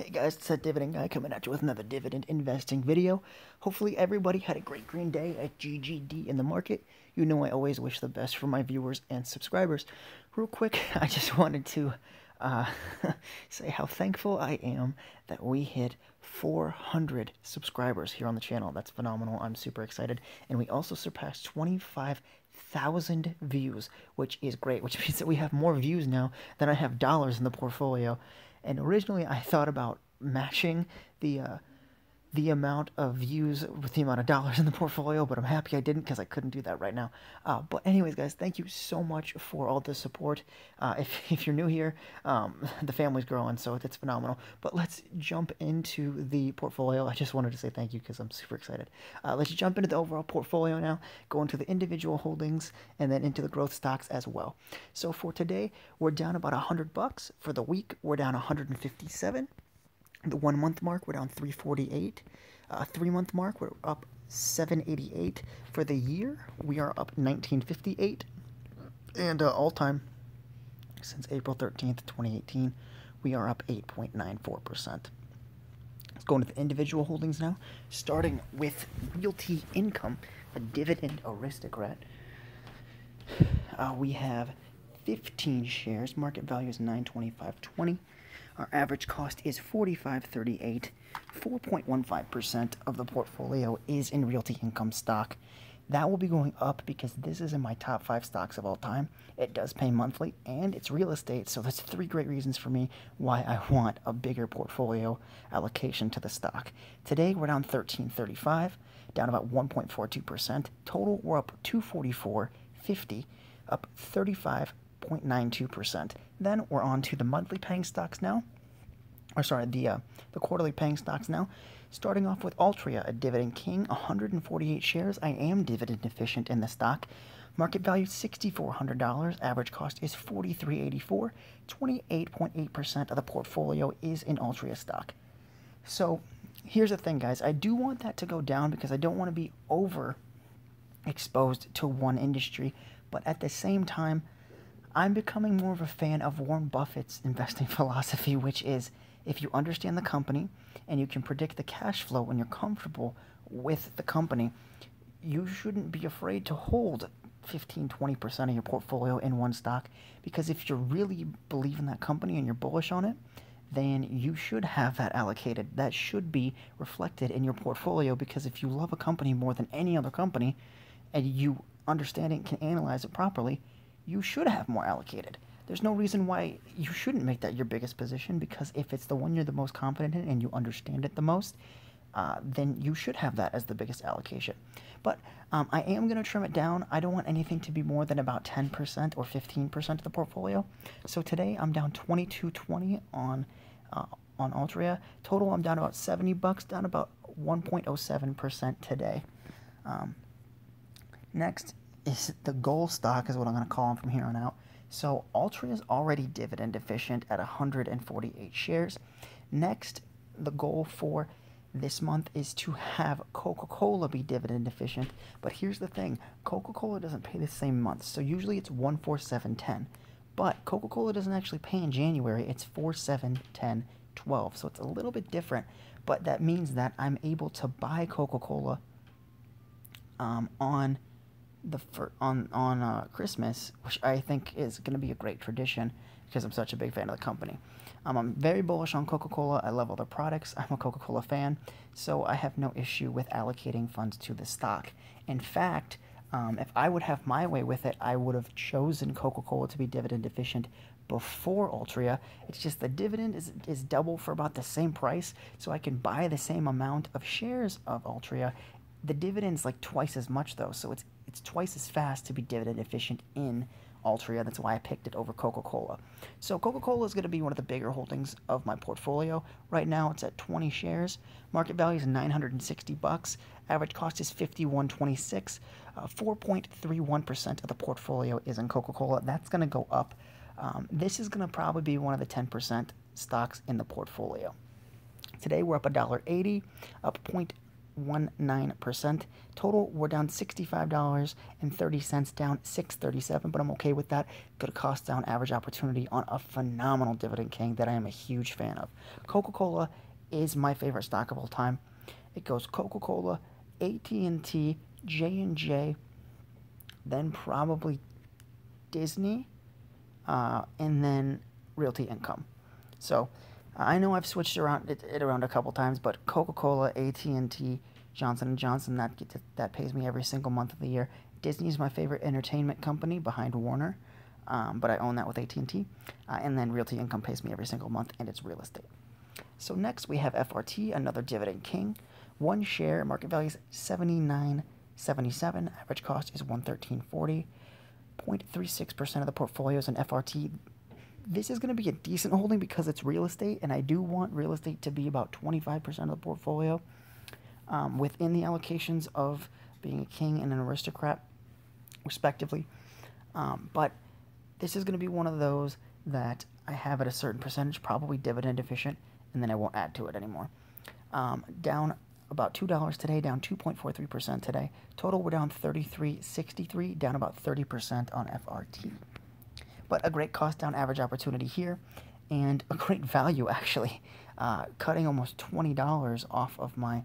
Hey guys, it's that Dividend Guy coming at you with another dividend investing video. Hopefully everybody had a great green day at GGD in the market. You know I always wish the best for my viewers and subscribers. Real quick, I just wanted to say how thankful I am that we hit 400 subscribers here on the channel. That's phenomenal. I'm super excited. And we also surpassed 25,000 views, which is great, which means that we have more views now than I have dollars in the portfolio. And originally, I thought about matching the amount of views with the amount of dollars in the portfolio, but I'm happy I didn't because I couldn't do that right now. But anyways, guys, thank you so much for all the support. If you're new here, the family's growing, so it's phenomenal. But let's jump into the portfolio. I just wanted to say thank you because I'm super excited. Let's jump into the overall portfolio now, go into the individual holdings, and then into the growth stocks as well. So for today, we're down about $100. For the week, we're down 157. The 1 month mark, we're down 348. 3 month mark, we're up 788. For the year, we are up 1958. And all time, since April 13th, 2018, we are up 8.94%. Let's go into the individual holdings now, starting with Realty Income, a dividend aristocrat. We have 15 shares, market value is $925.20. Our average cost is $45.38. 4.15% of the portfolio is in Realty Income stock. That will be going up because this is in my top 5 stocks of all time. It does pay monthly, and it's real estate, so that's 3 great reasons for me why I want a bigger portfolio allocation to the stock. Today, we're down $13.35, down about 1.42%. Total, we're up $244.50, up 35.92%. Then we're on to the monthly paying stocks now, or sorry, the quarterly paying stocks now. Starting off with Altria, a dividend king, 148 shares. I am dividend efficient in the stock. Market value $6,400. Average cost is $43.84. 28.8% of the portfolio is in Altria stock. So here's the thing, guys. I do want that to go down because I don't want to be overexposed to one industry, but at the same time, I'm becoming more of a fan of Warren Buffett's investing philosophy, which is if you understand the company and you can predict the cash flow when you're comfortable with the company, you shouldn't be afraid to hold 15-20% of your portfolio in one stock, because if you really believe in that company and you're bullish on it, then you should have that allocated. That should be reflected in your portfolio, because if you love a company more than any other company and you understand it and can analyze it properly, you should have more allocated. There's no reason why you shouldn't make that your biggest position, because if it's the one you're the most confident in and you understand it the most, then you should have that as the biggest allocation. But I am going to trim it down. I don't want anything to be more than about 10% or 15% of the portfolio. So today I'm down $22.20 on Altria. Total I'm down about $70, down about 1.07% today. Next is the goal stock, is what I'm going to call them from here on out. So Altria is already dividend efficient at 148 shares. Next, the goal for this month is to have Coca-Cola be dividend efficient. But here's the thing, Coca-Cola doesn't pay the same month. So usually it's 1, 4, 7, 10. But Coca-Cola doesn't actually pay in January. It's 4, 7, 10, 12. So it's a little bit different. But that means that I'm able to buy Coca-Cola on Christmas, which I think is going to be a great tradition because I'm such a big fan of the company. I'm very bullish on Coca-Cola. I love all their products. I'm a Coca-Cola fan, so I have no issue with allocating funds to the stock. In fact, if I would have my way with it, I would have chosen Coca-Cola to be dividend efficient before Altria. It's just the dividend is double for about the same price, so I can buy the same amount of shares of Altria. The dividend's like twice as much though, so it's twice as fast to be dividend efficient in Altria. That's why I picked it over Coca-Cola. So Coca-Cola is going to be one of the bigger holdings of my portfolio. Right now it's at 20 shares. Market value is $960. Average cost is $51.26. 4.31% of the portfolio is in Coca-Cola. That's going to go up. This is going to probably be one of the 10% stocks in the portfolio. Today we're up $1.80, up 0.1% 0.19%. Total, we're down $65.30, down $6.37, but I'm okay with that. Good cost down average opportunity on a phenomenal dividend king that I am a huge fan of. Coca-Cola is my favorite stock of all time. It goes Coca-Cola, AT&T, J&J, then probably Disney, and then Realty Income. So I know I've switched around around a couple times, but Coca-Cola, AT&T, Johnson & Johnson, that pays me every single month of the year. Disney is my favorite entertainment company behind Warner, but I own that with AT&T. And then Realty Income pays me every single month, and it's real estate. So next we have FRT, another dividend king. One share, market value is $79.77. Average cost is $113.40. 0.36% of the portfolio is in FRT. This is going to be a decent holding because it's real estate, and I do want real estate to be about 25% of the portfolio within the allocations of being a king and an aristocrat, respectively. But this is going to be one of those that I have at a certain percentage, probably dividend efficient, and then I won't add to it anymore. Down about $2 today, down 2.43% today. Total, we're down $33.63, down about 30% on FRT. But a great cost down average opportunity here, and a great value actually, cutting almost $20 off of my,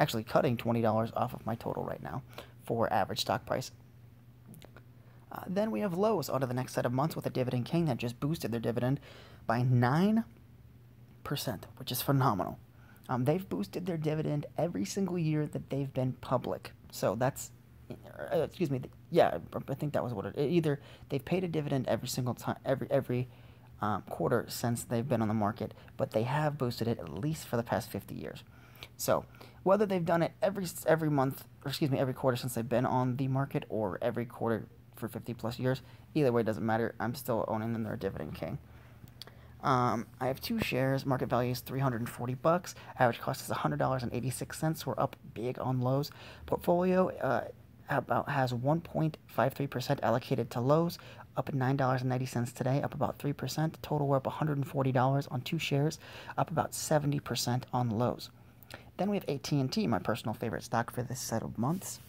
actually cutting $20 off of my total right now for average stock price. Then we have Lowe's onto the next set of months with a dividend king that just boosted their dividend by 9%, which is phenomenal. They've boosted their dividend every single year that they've been public, so that's, excuse me, yeah, I think that was what it, either they've paid a dividend every single time, every quarter since they've been on the market, but they have boosted it at least for the past 50 years. So whether they've done it every month, or excuse me, every quarter since they've been on the market, or every quarter for 50 plus years, either way doesn't matter. I'm still owning them. They're a dividend king. I have two shares. Market value is $340. Average cost is $100.86. We're up big on Lowe's. Portfolio about has 1.53% allocated to Lowe's, up at $9.90 today, up about 3%. Total, we're up $140 on two shares, up about 70% on Lowe's. Then we have AT&T, my personal favorite stock for this set of months.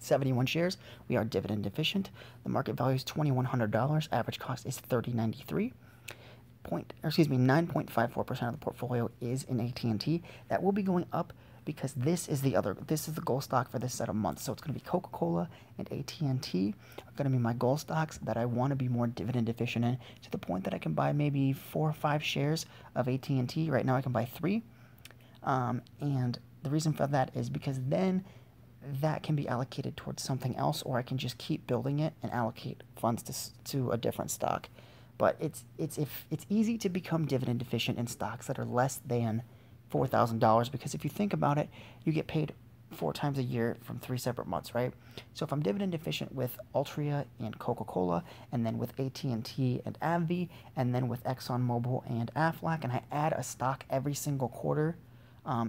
71 shares. We are dividend efficient. The market value is $2,100. Average cost is $30.93. 9.54% of the portfolio is in AT&T. That will be going up because this is the other. This is the goal stock for this set of months. So it's going to be Coca-Cola and AT&T are going to be my goal stocks that I want to be more dividend efficient in, to the point that I can buy maybe 4 or 5 shares of AT&T. Right now I can buy 3. And the reason for that is because then that can be allocated towards something else, or I can just keep building it and allocate funds to a different stock. But it's easy to become dividend efficient in stocks that are less than $4,000, because if you think about it, you get paid 4 times a year from 3 separate months, right? So if I'm dividend efficient with Altria and Coca-Cola, and then with AT&T and AbbVie, and then with ExxonMobil and Aflac, and I add a stock every single quarter,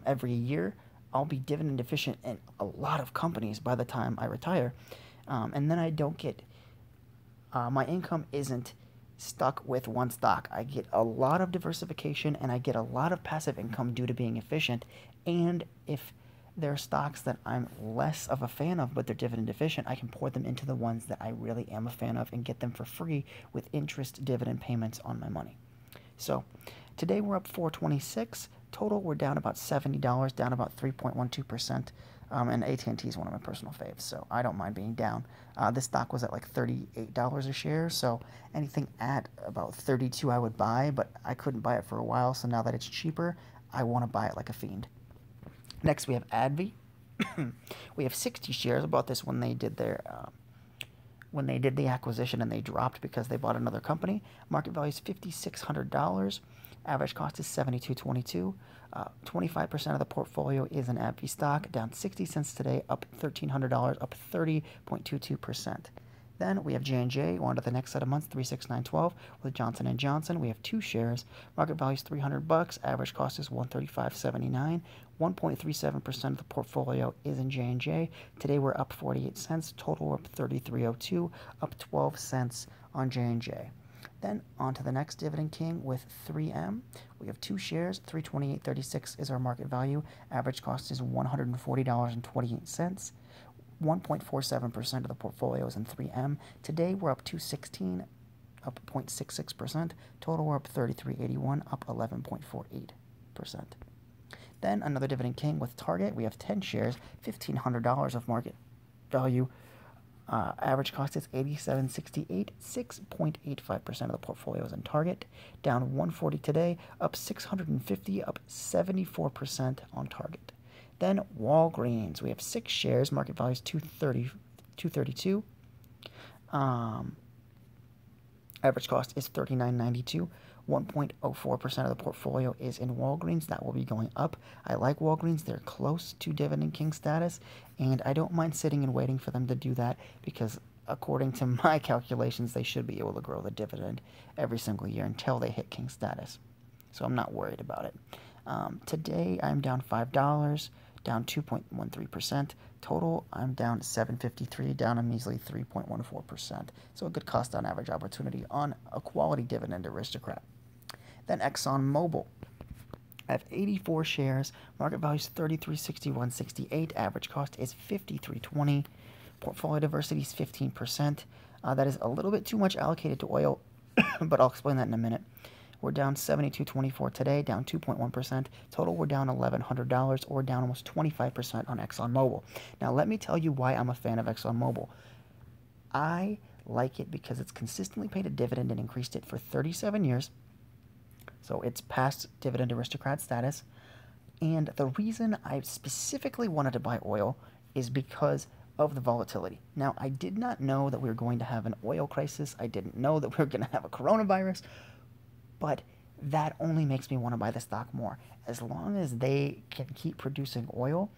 every year, I'll be dividend efficient in a lot of companies by the time I retire. And then I don't get, my income isn't stuck with one stock. I get a lot of diversification, and I get a lot of passive income due to being efficient. And if there are stocks that I'm less of a fan of, but they're dividend efficient, I can pour them into the ones that I really am a fan of and get them for free with interest dividend payments on my money. So today we're up $4.26. Total, we're down about $70, down about 3.12%. And AT&T is one of my personal faves, so I don't mind being down. This stock was at like $38 a share, so anything at about $32 I would buy, but I couldn't buy it for a while, so now that it's cheaper, I want to buy it like a fiend. Next, we have AbbVie. We have 60 shares. I bought this when they did their when they did the acquisition, and they dropped because they bought another company. Market value is $5,600. Average cost is $72.22. 25% of the portfolio is an AbbVie stock, down 60 cents today, up $1,300, up 30.22%. Then we have J&J, on to the next set of months, 36912 with Johnson & Johnson. We have 2 shares. Market value is $300. Average cost is $135.79. 1.37% of the portfolio is in J&J. Today we're up 48 cents. Total we're up $33.02, up 12 cents on J&J. Then on to the next Dividend King with 3M. We have two shares. $328.36 is our market value. Average cost is $140.28. 1.47% of the portfolio is in 3M. Today we're up 216, up 0.66%. Total we're up 33.81, up 11.48%. Then another Dividend King with Target. We have 10 shares, $1,500 of market value. Average cost is $87.68, 6.85% of the portfolio is in Target. Down 140 today, up 650, up 74% on Target. Then Walgreens, we have 6 shares, market value is $232. Average cost is $39.92. 1.04% of the portfolio is in Walgreens. That will be going up. I like Walgreens. They're close to Dividend King status, and I don't mind sitting and waiting for them to do that because, according to my calculations, they should be able to grow the dividend every single year until they hit King status. So I'm not worried about it. Today, I'm down $5, down 2.13%. Total, I'm down $7.53, down a measly 3.14%. So a good cost on average opportunity on a quality dividend aristocrat. Then ExxonMobil. I have 84 shares. Market value is $33.61.68. Average cost is $53.20. Portfolio diversity is 15%. That is a little bit too much allocated to oil, but I'll explain that in a minute. We're down $72.24 today, down 2.1%. Total, we're down $1,100 or down almost 25% on ExxonMobil. Now, let me tell you why I'm a fan of ExxonMobil. I like it because it's consistently paid a dividend and increased it for 37 years. So it's past dividend aristocrat status. And the reason I specifically wanted to buy oil is because of the volatility. Now, I did not know that we were going to have an oil crisis. I didn't know that we were going to have a coronavirus. But that only makes me want to buy the stock more. As long as they can keep producing oil,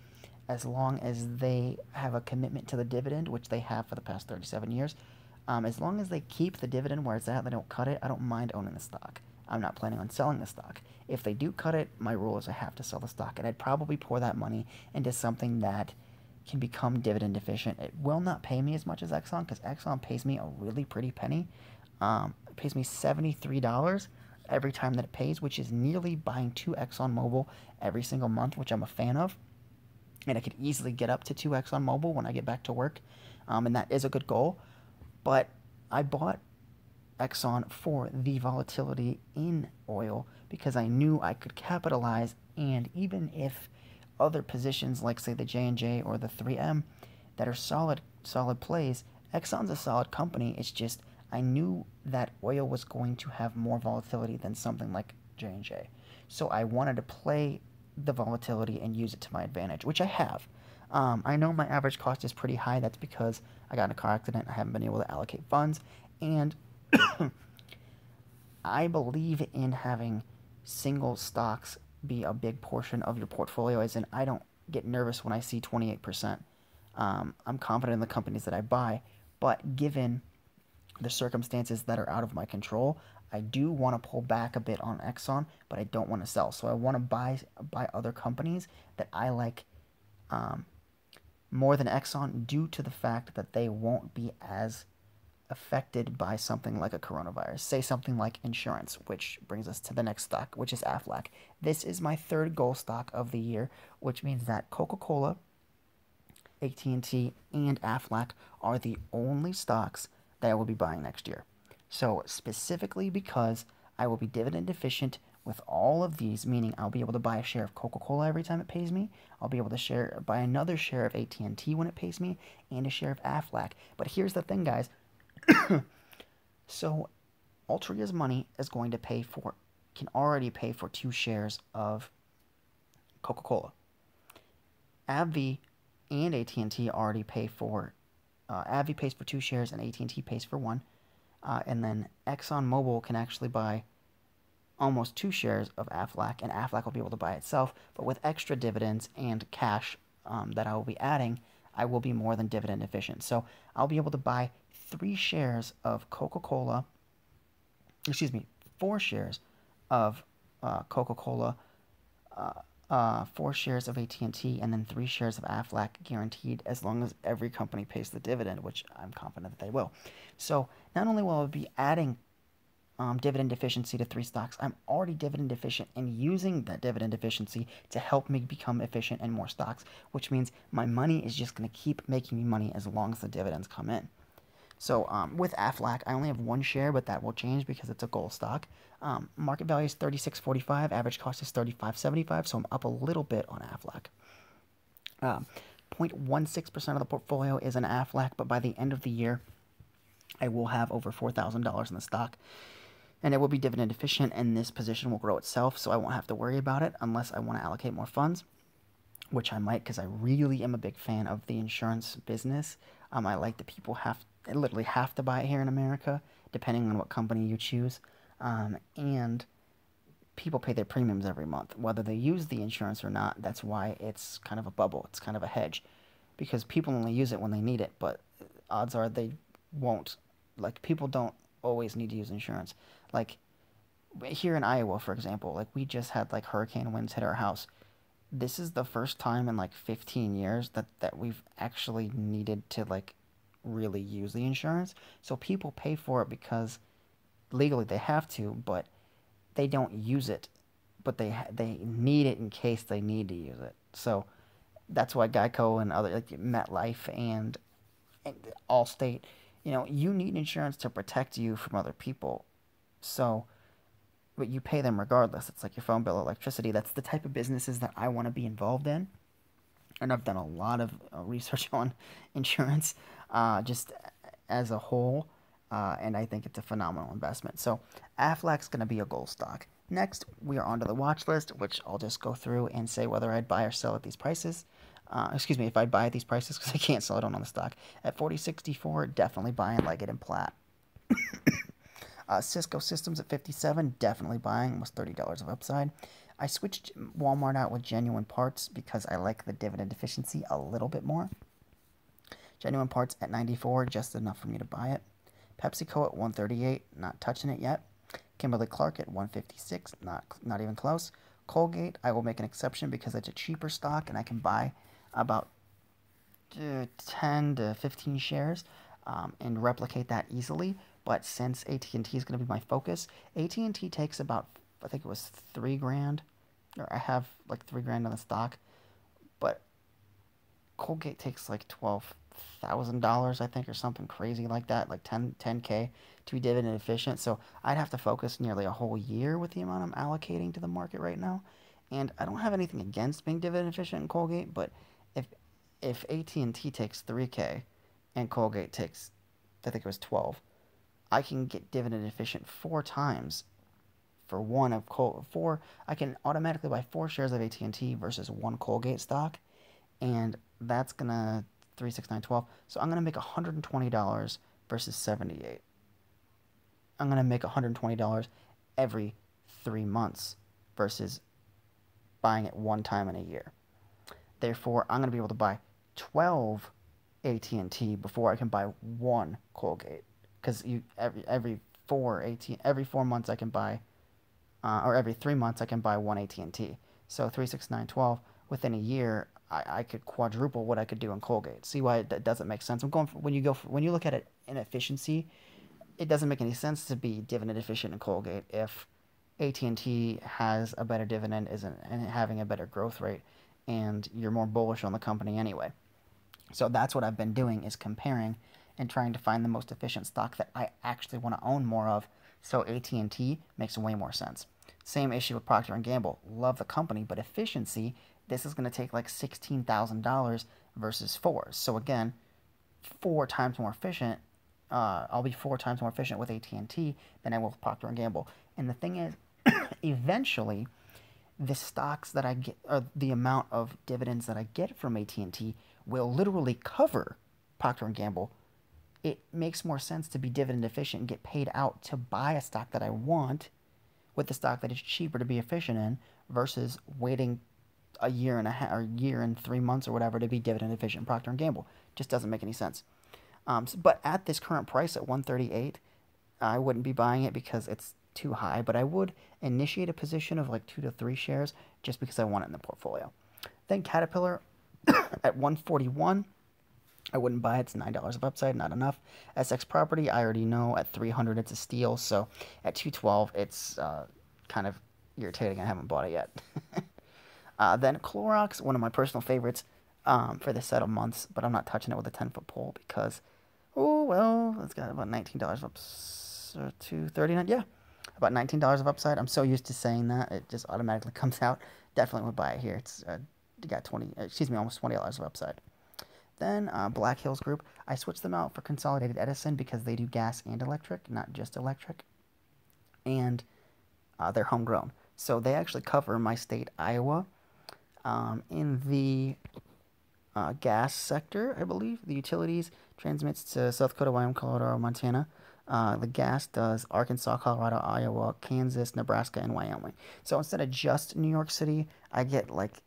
as long as they have a commitment to the dividend, which they have for the past 37 years, as long as they keep the dividend where it's at, they don't cut it, I don't mind owning the stock. I'm not planning on selling the stock. If they do cut it, my rule is I have to sell the stock, and I'd probably pour that money into something that can become dividend efficient. It will not pay me as much as Exxon because Exxon pays me a really pretty penny. It pays me $73 every time that it pays, which is nearly buying 2 ExxonMobil every single month, which I'm a fan of. And I could easily get up to 2 ExxonMobil when I get back to work, and that is a good goal. But I bought Exxon for the volatility in oil because I knew I could capitalize, and even if other positions like, say, the J&J or the 3M that are solid plays, Exxon's a solid company. It's just I knew that oil was going to have more volatility than something like J&J. So I wanted to play the volatility and use it to my advantage, which I have. I know my average cost is pretty high. That's because I got in a car accident. I haven't been able to allocate funds. And I believe in having single stocks be a big portion of your portfolio, as in I don't get nervous when I see 28%. I'm confident in the companies that I buy, but given the circumstances that are out of my control, I do want to pull back a bit on Exxon, but I don't want to sell. So I want to buy other companies that I like more than Exxon due to the fact that they won't be as affected by something like a coronavirus. Say something like insurance, which brings us to the next stock, which is Aflac. This is my third goal stock of the year, which means that Coca-Cola, AT&T, and Aflac are the only stocks that I will be buying next year. So specifically because I will be dividend efficient with all of these, meaning I'll be able to buy a share of Coca-Cola every time it pays me. I'll be able to buy another share of AT&T when it pays me and a share of Aflac. But here's the thing, guys. So Altria's money is going to can already pay for 2 shares of Coca-Cola. AbbVie and AT&T already pay for AbbVie pays for 2 shares and AT&T pays for 1. And then ExxonMobil can actually buy almost 2 shares of Aflac, and Aflac will be able to buy itself. But with extra dividends and cash that I will be adding, I will be more than dividend efficient. So I'll be able to buy 3 shares of Coca-Cola, 4 shares of Coca-Cola, 4 shares of AT&T, and then 3 shares of Aflac guaranteed as long as every company pays the dividend, which I'm confident that they will. So not only will I be adding dividend efficiency to 3 stocks. I'm already dividend efficient and using that dividend efficiency to help me become efficient in more stocks, which means my money is just going to keep making me money as long as the dividends come in. So with Aflac, I only have 1 share, but that will change because it's a gold stock. Market value is $36.45, average cost is $35.75, so I'm up a little bit on Aflac. 0.16% of the portfolio is in Aflac, but by the end of the year, I will have over $4,000 in the stock, and it will be dividend efficient, and this position will grow itself, so I won't have to worry about it unless I want to allocate more funds, which I might because I really am a big fan of the insurance business. I like that people literally have to buy it here in America, depending on what company you choose, and people pay their premiums every month, whether they use the insurance or not. That's why it's kind of a bubble. It's kind of a hedge because people only use it when they need it, but odds are they won't. Like, people don't always need to use insurance. Like, here in Iowa, for example, like, we just had, like, hurricane winds hit our house. This is the first time in, like, 15 years that we've actually needed to, like, really use the insurance. So people pay for it because legally they have to, but they don't use it, but they need it in case they need to use it. So that's why Geico and other, like, MetLife and Allstate, you know, you need insurance to protect you from other people. So, but you pay them regardless. It's like your phone bill, electricity. That's the type of businesses that I want to be involved in. And I've done a lot of research on insurance just as a whole, and I think it's a phenomenal investment. So Aflac's going to be a gold stock. Next, we are onto the watch list, which I'll just go through and say whether I'd buy or sell at these prices. Excuse me, if I'd buy at these prices, because I can't sell, I don't own the stock. At $40.64, definitely buying Leggett and Platt. Cisco Systems at $57, definitely buying, almost $30 of upside. I switched Walmart out with Genuine Parts because I like the dividend efficiency a little bit more. Genuine Parts at $94, just enough for me to buy it. PepsiCo at $138, not touching it yet. Kimberly-Clark at $156, not even close. Colgate, I will make an exception because it's a cheaper stock and I can buy about 10 to 15 shares and replicate that easily. But since AT&T is going to be my focus, AT&T takes about, I think it was $3,000, or I have like $3,000 on the stock, but Colgate takes like $12,000, I think, or something crazy like that, like 10K to be dividend efficient. So I'd have to focus nearly a whole year with the amount I'm allocating to the market right now. And I don't have anything against being dividend efficient in Colgate, but if AT&T takes $3,000 and Colgate takes, I think it was 12, I can get dividend efficient 4 times. For one of I can automatically buy 4 shares of AT&T versus 1 Colgate stock, and that's gonna 3, 6, 9, 12. So I'm gonna make $120 versus $78. I'm gonna make $120 every 3 months versus buying it 1 time in a year. Therefore, I'm gonna be able to buy 12 AT&T before I can buy 1 Colgate, because every four months I can buy. Or every 3 months I can buy 1 AT&T. So 3, 6, 9, 12, within a year, I could quadruple what I could do in Colgate. See why that doesn't make sense? I'm going for, when you look at it in efficiency, it doesn't make any sense to be dividend efficient in Colgate if AT&T has a better dividend and having a better growth rate, and you're more bullish on the company anyway. So that's what I've been doing, is comparing and trying to find the most efficient stock that I actually want to own more of. So AT&T makes way more sense. Same issue with Procter & Gamble. Love the company, but efficiency, this is going to take like $16,000 versus 4. So again, 4 times more efficient. I'll be 4 times more efficient with AT&T than I will with Procter & Gamble. And the thing is, eventually, the stocks that I get, or the amount of dividends that I get from AT&T, will literally cover Procter & Gamble. It makes more sense to be dividend efficient and get paid out to buy a stock that I want with the stock that is cheaper to be efficient in, versus waiting a year and a half, or year and 3 months or whatever to be dividend efficient in Procter & Gamble. Just doesn't make any sense. But at this current price at $138, I wouldn't be buying it because it's too high, but I would initiate a position of like 2 to 3 shares just because I want it in the portfolio. Then Caterpillar at $141. I wouldn't buy it. It's $9 of upside, not enough. SX Property, I already know. At $300, it's a steal. So at $212, it's kind of irritating. I haven't bought it yet. Then Clorox, one of my personal favorites for the set of months, but I'm not touching it with a 10-foot pole because, oh, well, it's got about $19 of upside, $239. Yeah, about $19 of upside. I'm so used to saying that. It just automatically comes out. Definitely would buy it here. It's got almost $20 of upside. Then Black Hills Group, I switched them out for Consolidated Edison because they do gas and electric, not just electric, and they're homegrown. So they actually cover my state, Iowa, in the gas sector, I believe. The utilities transmits to South Dakota, Wyoming, Colorado, Montana. The gas does Arkansas, Colorado, Iowa, Kansas, Nebraska, and Wyoming. So instead of just New York City, I get like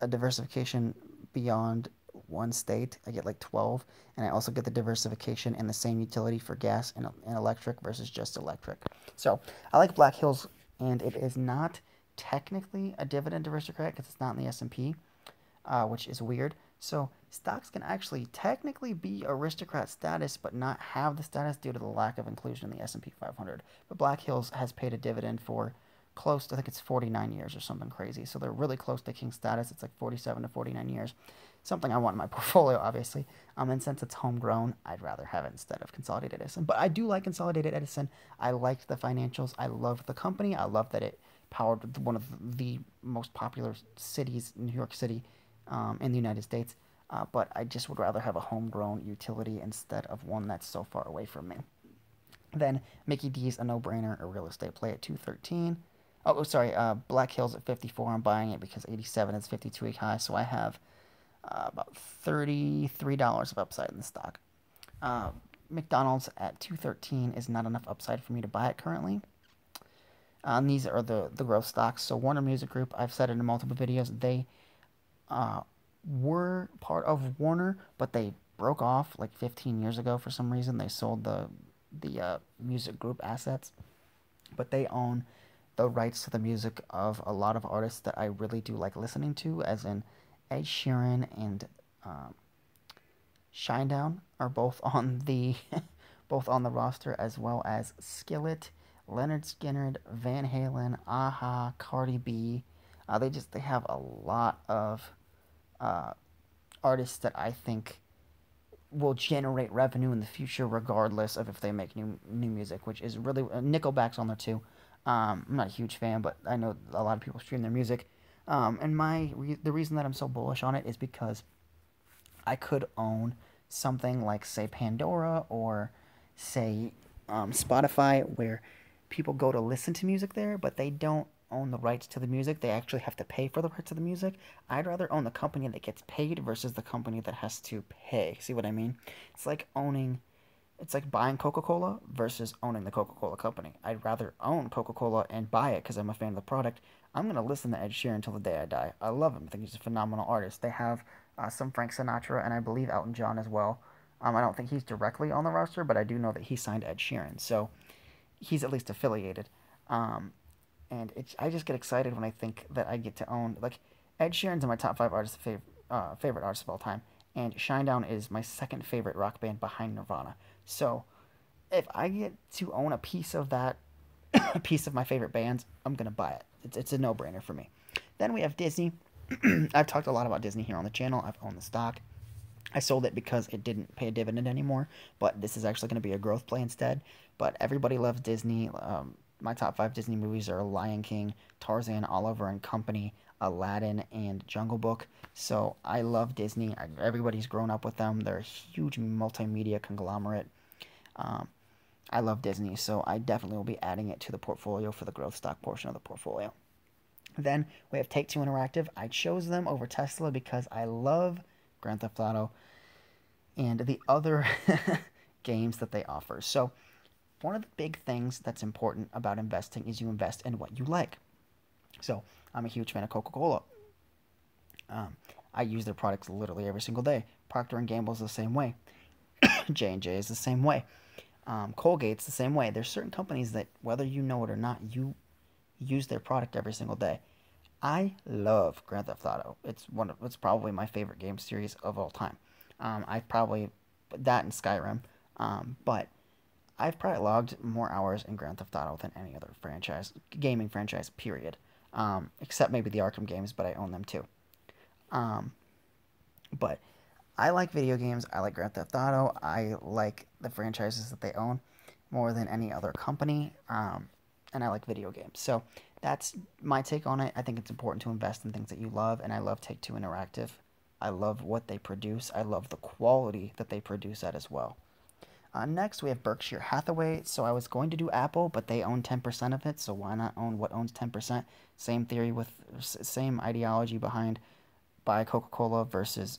a diversification beyond one state. I get like 12, and I also get the diversification and the same utility for gas and electric versus just electric. So I like Black Hills, and it is not technically a dividend aristocrat because it's not in the S&P, which is weird. So stocks can actually technically be aristocrat status but not have the status due to the lack of inclusion in the S&P 500. But Black Hills has paid a dividend for close to, I think it's 49 years or something crazy. So they're really close to king status. It's like 47 to 49 years. Something I want in my portfolio, obviously. And since it's homegrown, I'd rather have it instead of Consolidated Edison. But I do like Consolidated Edison. I liked the financials. I loved the company. I loved that it powered one of the most popular cities, New York City, in the United States. But I just would rather have a homegrown utility instead of one that's so far away from me. Then Mickey D's, a no-brainer, a real estate play at 213. Oh, sorry, Black Hills at 54. I'm buying it because 87 is 52-week high, so I have about $33 of upside in the stock. McDonald's at 213 is not enough upside for me to buy it currently. And these are the growth stocks. So Warner Music Group, I've said it in multiple videos, they were part of Warner, but they broke off like 15 years ago for some reason. They sold the music group assets, but they own the rights to the music of a lot of artists that I really do like listening to, as in Ed Sheeran and Shinedown are both on the both on the roster, as well as Skillet, Leonard Skinnerd, Van Halen, Aha, Cardi B. They have a lot of artists that I think will generate revenue in the future, regardless of if they make new music, which is really Nickelback's on there too. I'm not a huge fan, but I know a lot of people stream their music. And the reason that I'm so bullish on it is because I could own something like, say, Pandora or, say, Spotify, where people go to listen to music there, but they don't own the rights to the music. They actually have to pay for the rights to the music. I'd rather own the company that gets paid versus the company that has to pay. See what I mean? It's like it's like buying Coca-Cola versus owning the Coca-Cola company. I'd rather own Coca-Cola and buy it because I'm a fan of the product. I'm going to listen to Ed Sheeran until the day I die. I love him. I think he's a phenomenal artist. They have some Frank Sinatra and I believe Elton John as well. I don't think he's directly on the roster, but I do know that he signed Ed Sheeran. So he's at least affiliated. And I just get excited when I think that I get to own. Like, Ed Sheeran's in my top 5 artists, favorite artists of all time. And Shinedown is my second favorite rock band behind Nirvana. So if I get to own a piece of that, a piece of my favorite bands, I'm going to buy it. It's a no-brainer for me. Then we have Disney. I've talked a lot about Disney here on the channel. I've owned the stock. I sold it because it didn't pay a dividend anymore, but this is actually going to be a growth play instead. But everybody loves Disney. My top 5 Disney movies are Lion King, Tarzan, Oliver and Company, Aladdin, and Jungle Book. So I love Disney. Everybody's grown up with them. They're a huge multimedia conglomerate. I love Disney, so I definitely will be adding it to the portfolio for the growth stock portion of the portfolio. Then we have Take-Two Interactive. I chose them over Tesla because I love Grand Theft Auto and the other games that they offer. So one of the big things that's important about investing is you invest in what you like. So I'm a huge fan of Coca-Cola. I use their products literally every single day. Procter & Gamble is the same way. J&J is the same way. Colgate's the same way. There's certain companies that, whether you know it or not, you use their product every single day. I love Grand Theft Auto. It's probably my favorite game series of all time. I've probably, that and Skyrim, but I've probably logged more hours in Grand Theft Auto than any other franchise, gaming franchise, period. Except maybe the Arkham games, but I own them too. But I like video games. I like Grand Theft Auto. I like the franchises that they own more than any other company. And I like video games. So that's my take on it. I think it's important to invest in things that you love. And I love Take-Two Interactive. I love what they produce. I love the quality that they produce at as well. Next, we have Berkshire Hathaway. So I was going to do Apple, but they own 10% of it. So why not own what owns 10%? Same theory with same ideology behind buy Coca-Cola versus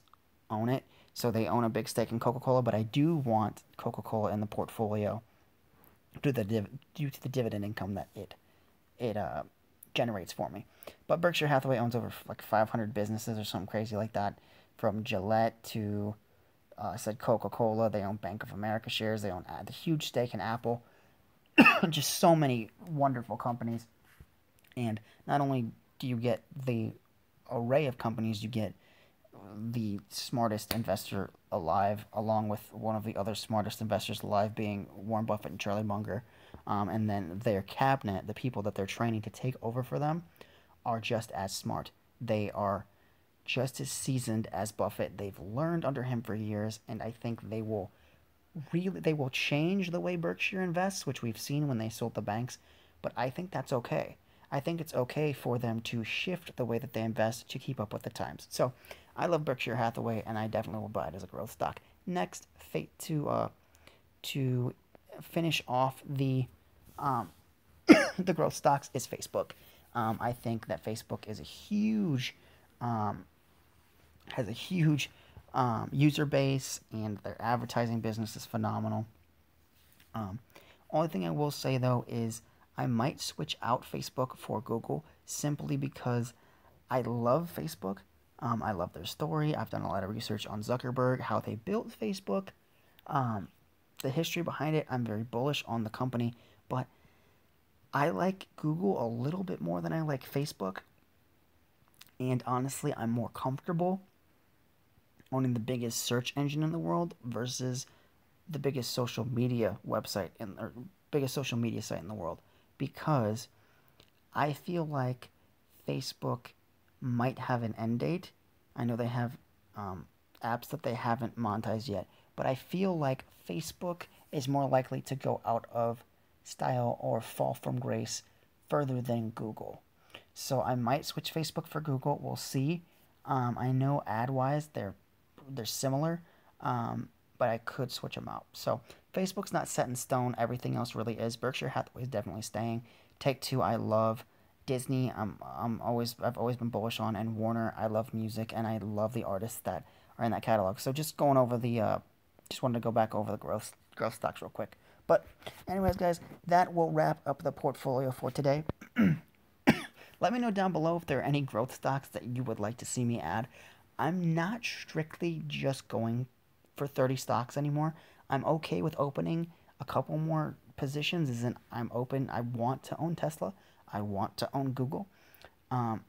own it. So they own a big stake in Coca-Cola, but I do want Coca-Cola in the portfolio due to the dividend income that it generates for me. But Berkshire Hathaway owns over like 500 businesses or something crazy like that, from Gillette to... I said Coca-Cola. They own Bank of America shares. They own the huge stake in Apple. Just so many wonderful companies. And not only do you get the array of companies, you get the smartest investor alive, along with one of the other smartest investors alive being Warren Buffett and Charlie Munger. And then their cabinet, the people that they're training to take over for them, are just as smart. They are just as seasoned as Buffett. They've learned under him for years, and I think they will change the way Berkshire invests, which we've seen when they sold the banks, but I think that's okay. I think it's okay for them to shift the way that they invest to keep up with the times. So I love Berkshire Hathaway, and I definitely will buy it as a growth stock. Next, to finish off the the growth stocks is Facebook. I think that Facebook is a huge has a huge user base, and their advertising business is phenomenal. Only thing I will say, though, is I might switch out Facebook for Google, simply because I love Facebook. I love their story. I've done a lot of research on Zuckerberg, how they built Facebook, the history behind it. I'm very bullish on the company, but I like Google a little bit more than I like Facebook. And honestly, I'm more comfortable owning the biggest search engine in the world versus the biggest social media website or biggest social media site in the world, because I feel like Facebook might have an end date. I know they have apps that they haven't monetized yet, but I feel like Facebook is more likely to go out of style or fall from grace further than Google. So I might switch Facebook for Google. We'll see. I know ad-wise they're similar, but I could switch them out. So Facebook's not set in stone. Everything else really is. Berkshire Hathaway is definitely staying. Take-Two, I love. Disney, I've always been bullish on, and Warner. I love music, and I love the artists that are in that catalog. So just going over the just wanted to go back over the growth stocks real quick. But anyways, guys, that will wrap up the portfolio for today. Let me know down below if there are any growth stocks that you would like to see me add. I'm not strictly just going for 30 stocks anymore. I'm okay with opening a couple more positions, as in I'm open. I want to own Tesla. I want to own Google. I've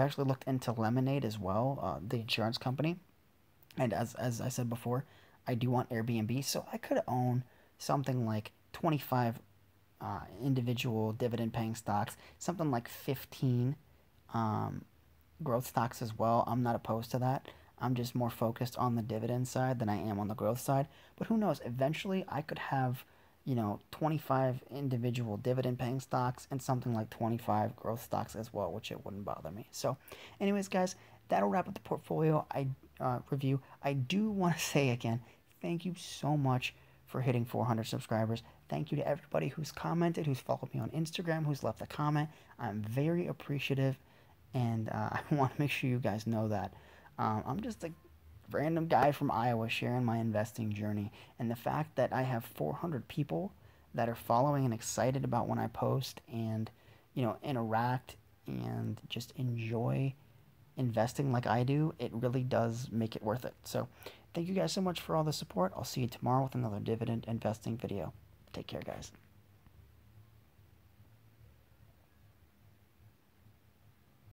actually looked into Lemonade as well, the insurance company. And as I said before, I do want Airbnb. So I could own something like 25 individual dividend-paying stocks, something like 15 growth stocks as well. I'm not opposed to that. I'm just more focused on the dividend side than I am on the growth side. But who knows? Eventually, I could have, you know, 25 individual dividend-paying stocks and something like 25 growth stocks as well, which it wouldn't bother me. So, anyways, guys, that'll wrap up the portfolio review. I do want to say again, thank you so much for hitting 400 subscribers. Thank you to everybody who's commented, who's followed me on Instagram, who's left a comment. I'm very appreciative, and I want to make sure you guys know that. I'm just a random guy from Iowa sharing my investing journey, and the fact that I have 400 people that are following and excited about when I post and, you know, interact and just enjoy investing like I do, it really does make it worth it. So thank you guys so much for all the support. I'll see you tomorrow with another dividend investing video. Take care, guys.